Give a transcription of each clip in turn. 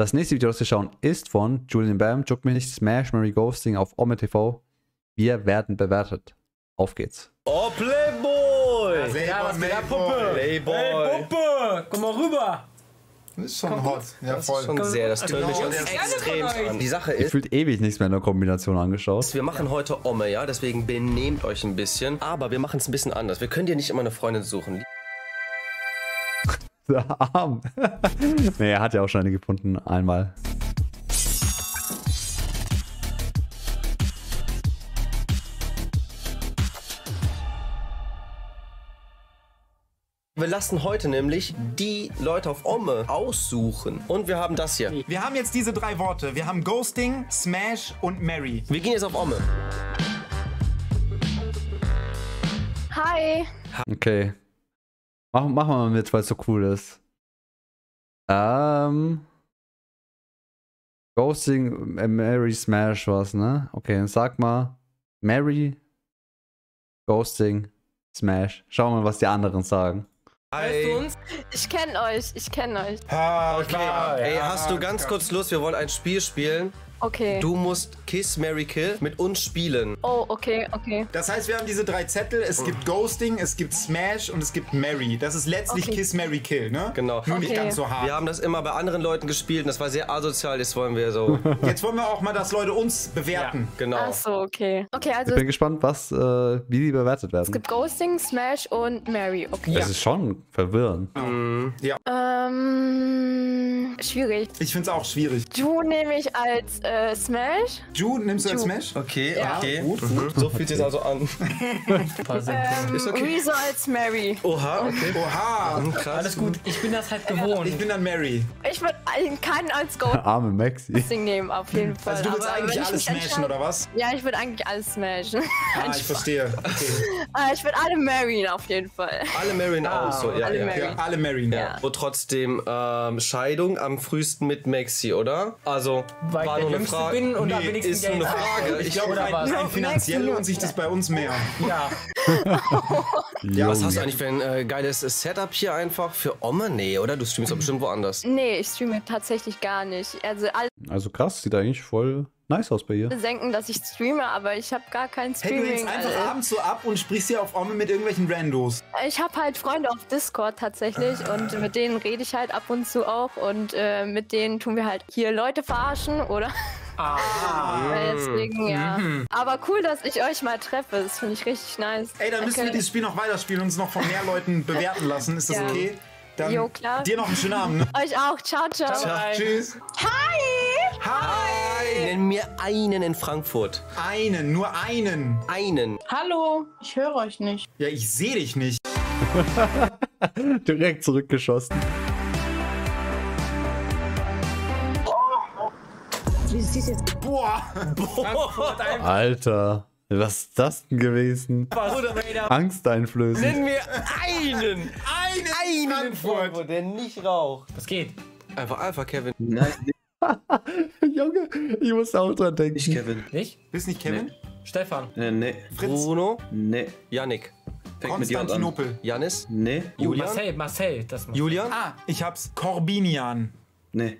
Das nächste Video, das wir schauen, ist von Julien Bam, juckt mich nicht, Smash Mary Ghosting auf Ome.TV. Wir werden bewertet. Auf geht's. Oh, Playboy! Ja, was mit der Puppe? Playboy! Hey, Puppe! Komm mal rüber! Das ist schon hot. Ja, das voll. Ist schon sehr, das tönt mich genau extrem an. Die Sache ist, ich fühlt ewig nichts mehr in der Kombination angeschaut. Wir machen heute Ome, ja, deswegen benehmt euch ein bisschen. Aber wir machen es ein bisschen anders. Wir können dir nicht immer eine Freundin suchen. Der Arm. Nee, er hat ja auch schon eine gefunden. Einmal. Wir lassen heute nämlich die Leute auf Ome aussuchen. Und wir haben das hier. Wir haben jetzt diese drei Worte. Wir haben Ghosting, Smash und Mary. Wir gehen jetzt auf Ome. Hi. Okay. Machen wir mal mit, weil es so cool ist. Ghosting, Mary, Smash was, ne? Okay, dann sag mal. Mary, Ghosting, Smash. Schauen wir mal, was die anderen sagen. Hi. Ich kenne euch, ich kenne euch. Okay, klar. Ey, hast du ganz kurz Lust? Wir wollen ein Spiel spielen. Okay. Du musst Kiss, Marry, Kill mit uns spielen. Oh, okay, okay. Das heißt, wir haben diese drei Zettel. Es gibt Ghosting, es gibt Smash und es gibt Marry. Das ist letztlich okay. Kiss, Marry, Kill, ne? Genau. Nur nicht ganz so hart. Wir haben das immer bei anderen Leuten gespielt und das war sehr asozial. Jetzt wollen wir so... Jetzt wollen wir auch mal, dass Leute uns bewerten. Ja, genau. Ach so, okay. Okay, also... Ich bin gespannt, was, wie die bewertet werden. Es gibt Ghosting, Smash und Marry, okay. Das ist schon... verwirrend. Ja. Schwierig. Ich find's auch schwierig. Ju nehme ich als Smash. Ju nimmst du als Smash? Okay, ja. Okay. Gut, gut. So fühlt sich's also an. Ist okay. Rezo als Mary. Oha, okay. Oha. Krass. Alles gut. Ich bin das halt gewohnt. Ich bin dann Mary. Ich würde keinen als Go. Arme Maxi. Das Ding nehmen, auf jeden Fall. Also du willst eigentlich alles smashen, oder was? Ja, ich würde eigentlich alles smashen. Ah, ich verstehe. Okay. Ich würde alle marryen, auf jeden Fall. Alle marryen auch so. Ja, alle ja. Married. Ja, alle married, ja. Und trotzdem Scheidung am frühesten mit Maxi, oder? Also, weil war ich nur eine Frage. Bin und nee, ist nur eine Frage. Ich glaube, ein finanziell lohnt sich das bei uns mehr. Ja. Ja, was hast du eigentlich für ein geiles Setup hier einfach für Ome? Nee, oder? Du streamst doch bestimmt woanders. Nee, ich streame tatsächlich gar nicht. Also krass, sieht eigentlich voll... nice aus bei ihr. Denken, dass ich streame, aber ich habe gar kein Streaming. Hey, du legst einfach abends so ab und sprichst hier auf Ome mit irgendwelchen Randos. Ich habe halt Freunde auf Discord tatsächlich und mit denen rede ich halt ab und zu auch und mit denen tun wir halt hier Leute verarschen, oder? Deswegen, ja. Aber cool, dass ich euch mal treffe. Das finde ich richtig nice. Ey, dann müssen wir dieses Spiel noch weiterspielen und uns noch von mehr Leuten bewerten lassen. Ist das okay? Dann jo, klar. Dir noch einen schönen Abend. Euch auch. Ciao, ciao. Ciao. Tschüss. Hi. Hi. Nenn mir einen in Frankfurt. Einen, nur einen. Einen. Hallo, ich höre euch nicht. Ja, ich sehe dich nicht. Direkt zurückgeschossen. Wie siehst du jetzt? Boah. Alter. Was ist das denn gewesen? Angst einflößen. Nenn mir einen! Einen in Frankfurt, der nicht raucht. Was geht? Einfach Kevin. Nein. Junge, ich muss auch dran denken. Nicht Kevin. Nicht? Bist nicht Kevin? Nee. Stefan. Nee. Fritz. Bruno. Nee. Yannick. Konstantinopel. Janis. Nee. Julian. Marcel. Das Julian. Ah, ich hab's. Corbinian. Nee.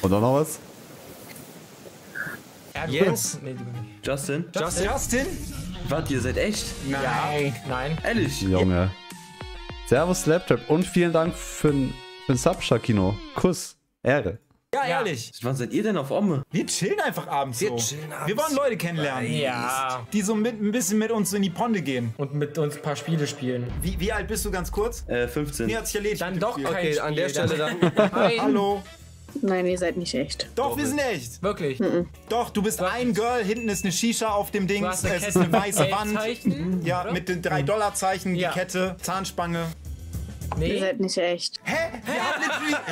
Und dann noch was? Jens? Nee, Justin? Wart, ihr seid echt? Nein. Ehrlich? Junge. Servus, Laptop. Und vielen Dank für den Sub, Shakino. Kuss. Ehre. Ja, ehrlich. Wann seid ihr denn auf Ome? Wir chillen einfach abends so. Wir wollen Leute kennenlernen. Ja. Die so ein bisschen mit uns in die Ponde gehen. Und mit uns ein paar Spiele spielen. Wie alt bist du ganz kurz? 15. Nee, hat sich erledigt. Dann doch kein Spiel. Okay, an der Stelle dann. Hallo. Nein, ihr seid nicht echt. Doch, wir sind echt. Wirklich? Doch, du bist ein Girl, hinten ist eine Shisha auf dem Ding, es ist eine weiße Wand. Ja, mit den $3-Zeichen, die Kette, Zahnspange. Nee. Ihr seid nicht echt. Hä?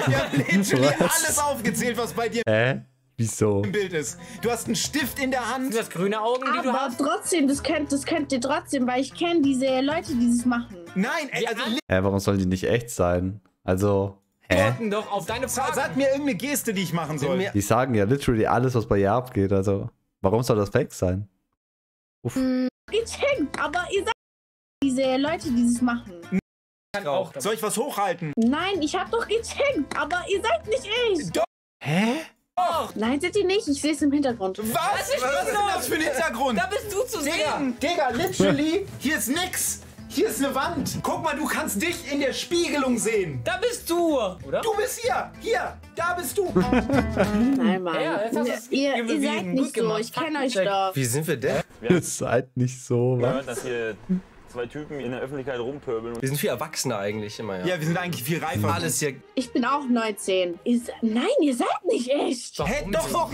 Wir haben literally alles aufgezählt, was bei dir Wieso? Im Bild ist. Du hast einen Stift in der Hand. Du hast grüne Augen, die du hast. Aber trotzdem, das könnt ihr trotzdem, weil ich kenne diese Leute, die das machen. Nein, ey, also... Hä, warum sollen die nicht echt sein? Also... Antworten doch auf deine Frage. Sag mir irgendeine Geste, die ich machen soll. Die sagen ja literally alles, was bei ihr abgeht. Also, warum soll das fake sein? Uff. Gecheckt, aber ihr seid diese Leute, die das machen. Soll ich was hochhalten? Nein, ich hab doch gecheckt, aber ihr seid nicht ich. Doch. Hä? Doch. Nein, seid ihr nicht, ich sehe es im Hintergrund. Was ist denn das für ein Hintergrund? Da bist du zu sehen. Digga, literally, hier ist nix. Hier ist eine Wand. Guck mal, du kannst dich in der Spiegelung sehen. Da bist du, oder? Du bist hier. Hier. Da bist du. Nein, Mann. Ja, jetzt hast ihr seid nicht gut so. Gemacht. Ich kenne euch doch. Wie sind wir denn? Ihr seid nicht so, was? Das hier... Zwei Typen in der Öffentlichkeit rumpöbeln. Wir sind viel erwachsener eigentlich immer, ja. Ja, wir sind eigentlich viel reifer. Alles hier. Ich bin auch 19. Nein, ihr seid nicht echt. Hä, hey, doch.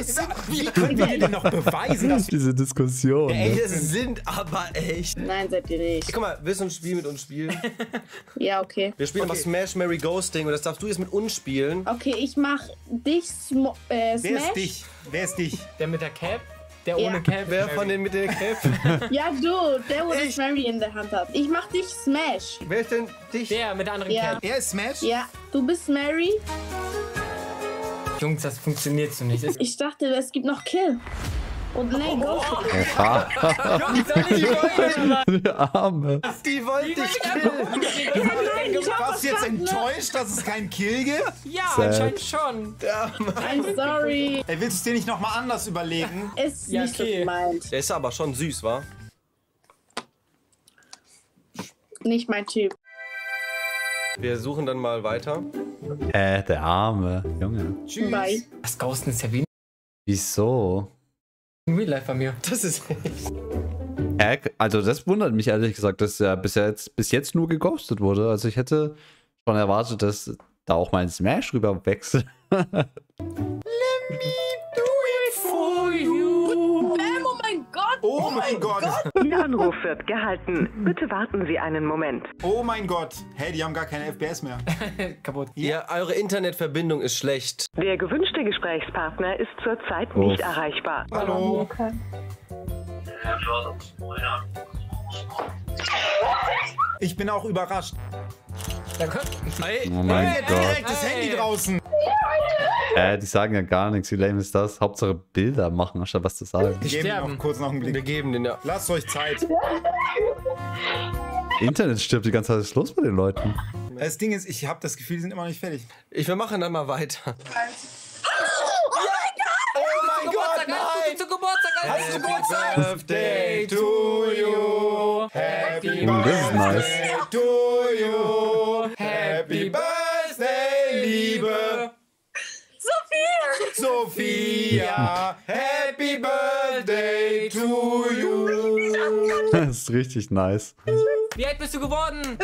Wie können wir denn noch beweisen, dass diese Diskussion. Ey, wir sind aber echt. Nein, seid ihr nicht. Guck mal, willst du ein Spiel mit uns spielen? Ja, okay. Wir spielen mal Smash, Mary Ghosting. Und das darfst du jetzt mit uns spielen. Okay, ich mach dich Smash. Wer ist dich? Wer ist dich? Der mit der Cap? Der ohne Cap. Wer von denen mit der Cap? Ja, du, der, wo das Mary in der Hand hat. Ich mach dich Smash. Wer ist denn dich? Der mit der anderen Cap. Er ist Smash? Ja, du bist Mary. Jungs, das funktioniert so nicht. Ich dachte, es gibt noch Kill. Und Lego. Der Arme. Die wollte ich killen. Warst du jetzt enttäuscht, dass es keinen Kill gibt? Ja, anscheinend schon. I'm sorry. Ey, willst du es dir nicht nochmal anders überlegen? Ist nicht so gemeint. Der ist aber schon süß, wa? Nicht mein Typ. Wir suchen dann mal weiter. Der Arme. Junge. Tschüss. Bye. Das Ghosten ist ja wie... Wieso? Real Life bei mir. Das ist echt. Also das wundert mich ehrlich gesagt, dass er bis jetzt nur geghostet wurde. Also ich hätte schon erwartet, dass da auch mein Smash rüber wechselt. Let me do it for you. Oh mein Gott. Oh mein Gott. Ihr Anruf wird gehalten. Bitte warten Sie einen Moment. Oh mein Gott. Hey, die haben gar keine FPS mehr. Kaputt. Ja, eure Internetverbindung ist schlecht. Der gewünschte Gesprächspartner ist zurzeit nicht erreichbar. Hallo. Okay. Ich bin auch überrascht. Hey, oh mein Gott. Direkt das Handy draußen. Die sagen ja gar nichts. Wie lame ist das? Hauptsache Bilder machen, anstatt was zu sagen. Wir geben noch kurz noch einen Blick. Wir geben den, ja. Lasst euch Zeit. Internet stirbt die ganze Zeit. Was ist los mit den Leuten? Das Ding ist, ich habe das Gefühl, die sind immer nicht fertig. Wir machen dann mal weiter. Happy birthday to you. Happy birthday to you. Happy birthday, liebe Sophia. Sophia, happy birthday to you. Das ist richtig nice. Wie alt bist du geworden?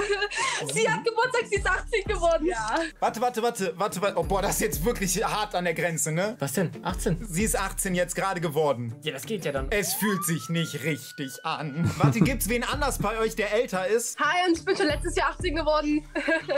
Sie hat Geburtstag, sie ist 80 geworden. Ja. Warte. Oh, boah, das ist jetzt wirklich hart an der Grenze, ne? Was denn? 18? Sie ist 18 jetzt gerade geworden. Ja, das geht ja dann. Es fühlt sich nicht richtig an. Warte, gibt's wen anders bei euch, der älter ist? Hi, und ich bin schon letztes Jahr 18 geworden.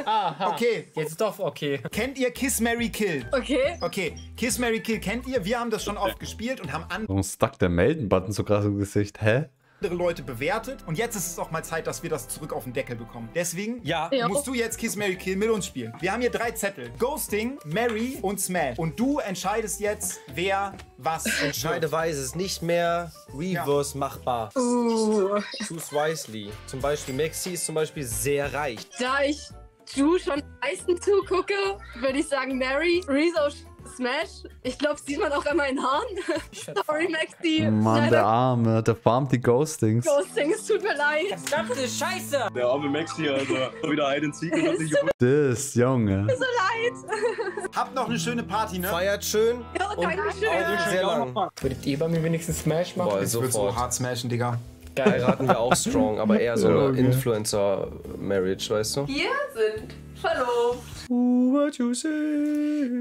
Aha. Okay. Jetzt doch okay. Kennt ihr Kiss, Marry, Kill? Okay. Okay. Kiss, Marry, Kill kennt ihr? Wir haben das schon oft gespielt und haben an... Warum stuck der Melden-Button so krass im Gesicht? Hä? Leute bewertet und jetzt ist es auch mal Zeit, dass wir das zurück auf den Deckel bekommen. Deswegen musst du jetzt Kiss, Marry, Kill mit uns spielen. Wir haben hier 3 Zettel. Ghosting, Marry und Smash. Und du entscheidest jetzt, wer was entscheidet. Entscheideweise ist nicht mehr reverse machbar. Choose wisely. Zum Beispiel Maxi ist zum Beispiel sehr reich. Da ich du schon meisten zugucke, würde ich sagen Marry, Rezo Smash. Ich glaube, sieht man auch an meinen Haaren. Sorry, Maxi. Mann, der Arme, der farmt die Ghostings. Ghostings, tut mir leid. Ich dachte, scheiße. Der arme Maxi, also wieder einen Sieg und hat sich gefunden. Das, Junge. Tut so leid. Habt noch eine schöne Party, ne? Feiert schön. Ja, danke schön. Sehr lang. Würdet ihr bei mir wenigstens Smash machen? Boah, ich würde so hart smashen, Digga. Geil, raten wir auch strong, aber eher so eine Influencer-Marriage, weißt du? Wir sind verlobt. What you say?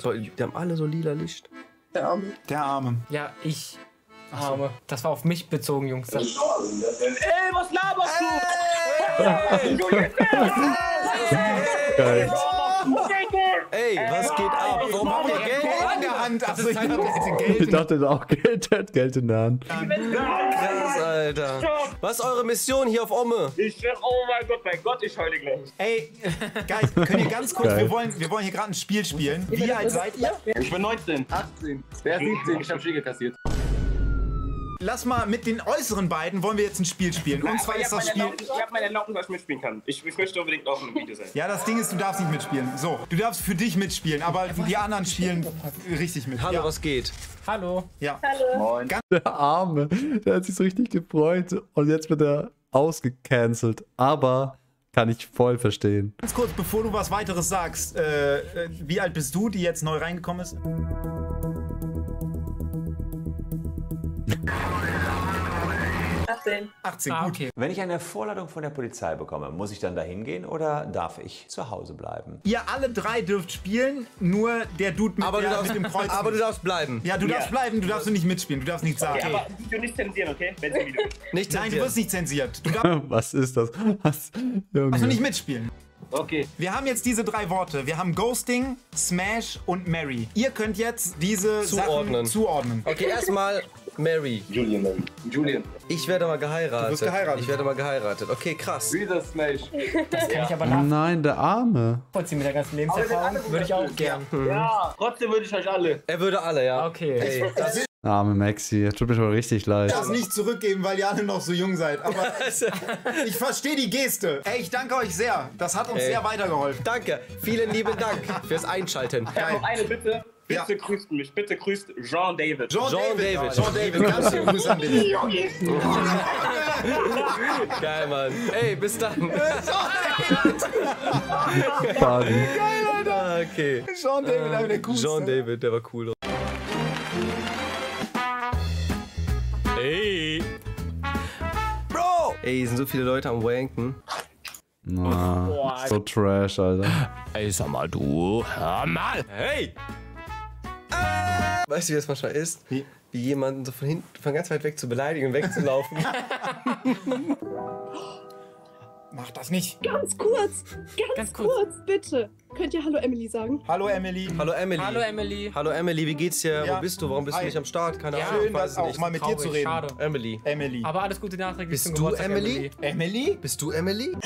So, die haben alle so lila Licht. Der Arme. Der Arme. Ja, ich. Arme. Das war auf mich bezogen, Jungs. Ey, was laberst du? Geil. Ey, was geht ab? Warum haben wir Geld in der Hand? Also ich dachte da auch, Geld hat Geld in der Hand. Krass, Alter. Was ist eure Mission hier auf Ome? Ich schwöre, oh mein Gott, ich heule gleich. Ey, guys, könnt ihr ganz kurz, wir wollen hier gerade ein Spiel spielen. Wie alt seid ihr? Ich bin 19. 18. Wer ist 17? Ich hab Spiegel kassiert. lass mal mit den äußeren beiden wollen wir jetzt ein Spiel spielen. Und zwar ist das Spiel... Ich habe meine Erlaubnis, dass ich mitspielen kann. Ich möchte unbedingt auch im Video sein. Ja, das Ding ist, du darfst nicht mitspielen. So, du darfst für dich mitspielen, aber die anderen spielen richtig mit. Hallo, ja. Was geht? Hallo. Ja. Hallo. Moin. Der Arme, der hat sich so richtig gefreut und jetzt wird er ausgecancelt. Aber... Kann ich voll verstehen. Ganz kurz, bevor du was weiteres sagst, wie alt bist du, die jetzt neu reingekommen ist? Ah, gut. Okay. Wenn ich eine Vorladung von der Polizei bekomme, muss ich dann dahin gehen oder darf ich zu Hause bleiben? Ihr alle drei dürft spielen, nur der Dude mit, mit dem Kreuz. Aber du darfst bleiben. Ja, du darfst bleiben, du darfst nicht mitspielen, du darfst nichts sagen. Okay, aber du nicht zensieren, okay? Wenn sie wieder... Nicht zensieren. Nein, du wirst nicht zensiert. Du darfst... Was ist das? Was? Also nicht mitspielen. Okay. Wir haben jetzt diese drei Worte. Wir haben Ghosting, Smash und Mary. Ihr könnt jetzt diese Sachen zuordnen. Okay, erstmal... Mary. Julien. Ich werde mal geheiratet. Du wirst geheiratet. Ich werde mal geheiratet. Okay, krass. Wieder Smash. Das kann ich aber nach. Nein, der Arme. Trotzdem mit der ganzen Lebenserfahrung würde ich auch gern. Ja, trotzdem würde ich euch alle. Er würde alle, ja. Okay. Hey, das arme Maxi, tut mir schon richtig leid. Ich darf es nicht zurückgeben, weil ihr alle noch so jung seid. Aber ich verstehe die Geste. Ey, ich danke euch sehr. Das hat uns sehr weitergeholfen. Danke. Vielen lieben Dank fürs Einschalten. Ich habe noch eine Bitte. Bitte grüßt mich, bitte grüßt Jean David. Jean David, ganz schön grüß an dich. Geil, Mann. Ey, bis dann. Geil, Alter. Okay. Jean David, aber der coolste. Jean David, der war cool. Ey. Bro. Ey, hier sind so viele Leute am wanken. Na, so trash, Alter. Ey, sag mal, du. Hör mal. Hey. Weißt du, wie das manchmal ist? Wie jemanden so von hinten, von ganz weit weg zu beleidigen und wegzulaufen. Mach das nicht. Ganz kurz, bitte. Könnt ihr Hallo Emily sagen? Hallo Emily, wie geht's dir? Ja. Wo bist du? Warum bist du nicht am Start? Keine Ahnung. Schön, das auch mal mit dir zu reden. Schade. Emily. Aber alles Gute nachträglich. Bist du Emily? Bist du Emily?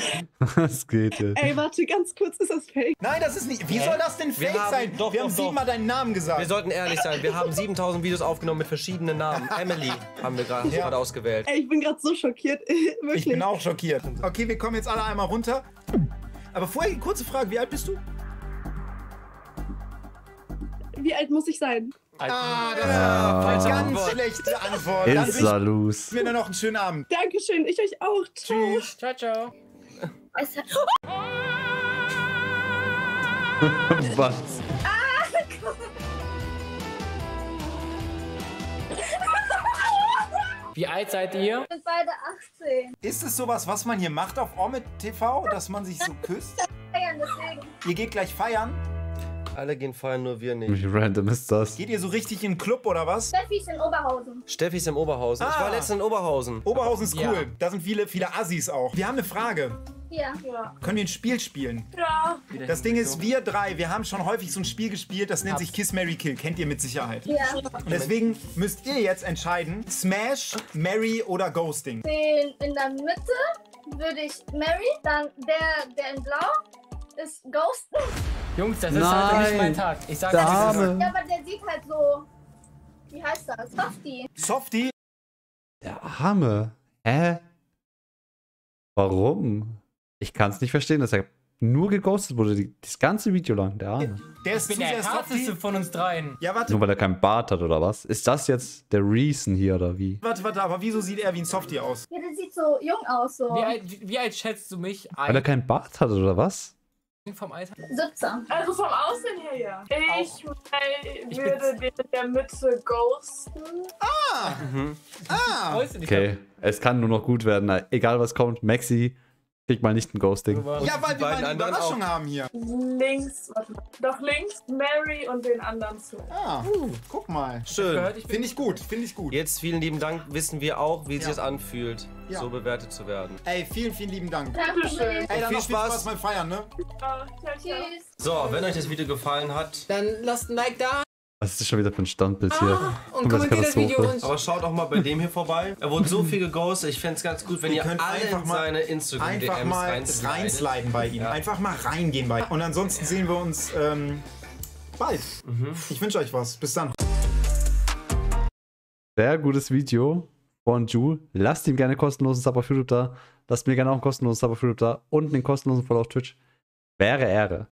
Das geht jetzt. Ey, warte, ganz kurz, ist das fake? Nein, das ist nicht. Wie soll das denn fake sein? Wir haben 7-mal deinen Namen gesagt. Wir sollten ehrlich sein. Wir haben 7000 Videos aufgenommen mit verschiedenen Namen. Emily haben wir gerade ausgewählt. Ey, ich bin gerade so schockiert. Wirklich. Ich bin auch schockiert. Okay, wir kommen jetzt alle einmal runter. Aber vorher eine kurze Frage, wie alt bist du? Wie alt muss ich sein? Ah, das war ganz schlechte Antwort. Ich wünsche mir noch einen schönen Abend. Dankeschön, ich euch auch. Ciao. Tschüss. Ciao, ciao. Was? Wie alt seid ihr? Wir sind beide 18. Ist es sowas, was man hier macht auf Ome.TV, dass man sich so küsst? Feiern, deswegen. Ihr geht gleich feiern? Alle gehen feiern, nur wir nicht. Wie random ist das? Geht ihr so richtig in den Club oder was? Steffi ist in Oberhausen. Steffi ist in Oberhausen. Ah. Ich war letztens in Oberhausen. Oberhausen ist cool. Ja. Da sind viele Assis auch. Wir haben eine Frage. Ja. Können wir ein Spiel spielen? Ja. Das Ding ist, wir drei, wir haben schon häufig so ein Spiel gespielt, das nennt sich Kiss, Marry, Kill. Kennt ihr mit Sicherheit. Ja. Und deswegen müsst ihr jetzt entscheiden, Smash, Marry oder Ghosting. Den in der Mitte würde ich Marry, dann der in Blau ist Ghosten. Jungs, das ist halt nicht mein Tag. Ich sag das. Ja, aber der sieht halt so, wie heißt das? Softie? Der Arme. Hä? Warum? Ich kann es nicht verstehen, dass er nur geghostet wurde, das ganze Video lang, der Arme. Der ist der härteste von uns dreien. Ja, warte. Nur weil er keinen Bart hat oder was? Ist das jetzt der Reason hier oder wie? Warte, aber wieso sieht er wie ein Softie aus? Ja, der sieht so jung aus. So. Wie alt schätzt du mich ein? Weil er keinen Bart hat oder was? Vom Alter? 17. Also vom Aussehen her, ja. Ich würde den mit der Mütze ghosten. Ah! Mhm. Ah! Okay, es kann nur noch gut werden. Egal was kommt, Maxi, krieg mal nicht ein Ghosting. Ja, weil wir mal eine Überraschung haben hier. Links, warte mal. Doch links, Mary und den anderen zu. Ah, guck mal. Schön. Finde ich gut. Jetzt vielen lieben Dank, wissen wir auch, wie sich das anfühlt, so bewertet zu werden. Ey, vielen lieben Dank. Dankeschön. Ey, dann viel Spaß beim Feiern, ne? Ja, tschüss. So, wenn euch das Video gefallen hat, dann lasst ein Like da. Was ist schon wieder für ein Standbild hier? Und kommentiert das Video. Aber schaut auch mal bei dem hier vorbei. Er wurde so viel geghostet. Ich fände es ganz gut, wenn ihr alle in seine Instagram-DMs reinsliden bei ihm. Einfach mal reingehen bei ihm. Und ansonsten sehen wir uns bald. Ich wünsche euch was. Bis dann. Sehr gutes Video. von Ju. Lasst ihm gerne einen kostenlosen Sub auf YouTube da. Lasst mir gerne auch einen kostenlosen Sub auf YouTube da und einen kostenlosen Follow auf Twitch. Wäre Ehre.